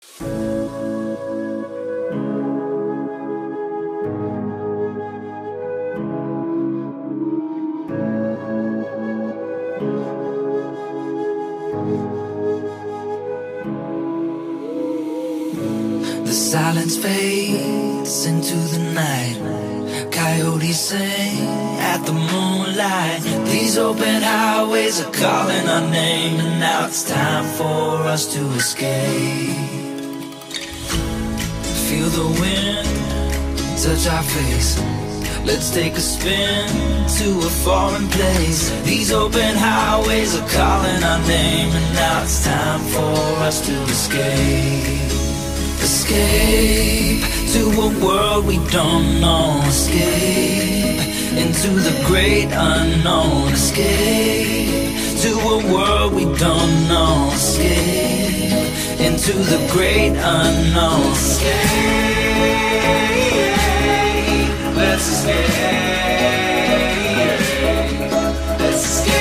The silence fades into the night. Coyotes sing at the moonlight. These open highways are calling our name, and now it's time for us to escape. Feel the wind touch our face. Let's take a spin to a foreign place. These open highways are calling our name, and now it's time for us to escape. Escape to a world we don't know. Escape into the great unknown. Escape to a world we don't know. Escape into the great unknown. Escape, let's escape. Let's escape.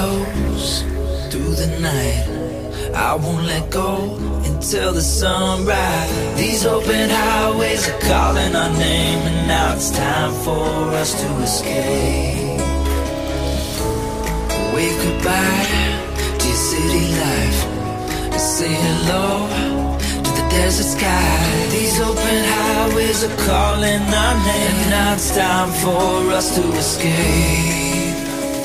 Close through the night, I won't let go until the sunrise. These open highways are calling our name, and now it's time for us to escape. Wave goodbye to your city life, and say hello to the desert sky. These open highways are calling our name, and now it's time for us to escape.